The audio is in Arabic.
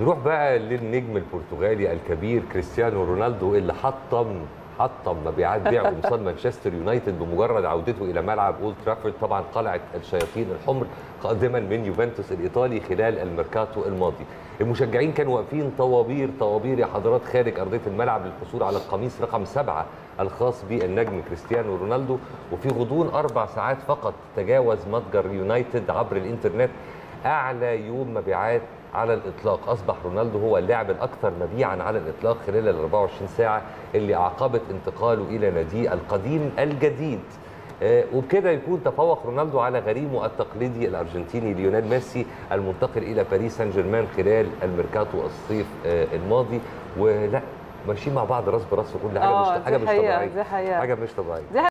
نروح بقى للنجم البرتغالي الكبير كريستيانو رونالدو اللي حطم مبيعات بيع قمصان مانشستر يونايتد بمجرد عودته الى ملعب اولد ترافورد، طبعا قلعه الشياطين الحمر قادما من يوفنتوس الايطالي خلال الميركاتو الماضي. المشجعين كانوا واقفين طوابير يا حضرات خارج ارضيه الملعب للحصول على القميص رقم 7 الخاص بالنجم كريستيانو رونالدو، وفي غضون 4 ساعات فقط تجاوز متجر يونايتد عبر الانترنت اعلى يوم مبيعات على الإطلاق. أصبح رونالدو هو اللاعب الأكثر مبيعاً على الإطلاق خلال ال 24 ساعة اللي أعقبت انتقاله إلى ناديه القديم الجديد. وبكده يكون تفوق رونالدو على غريمه التقليدي الأرجنتيني ليونيل ميسي المنتقل إلى باريس سان جيرمان خلال الميركاتو الصيف الماضي. ولا ماشيين مع بعض راس براس وكل حاجة مش طبيعية.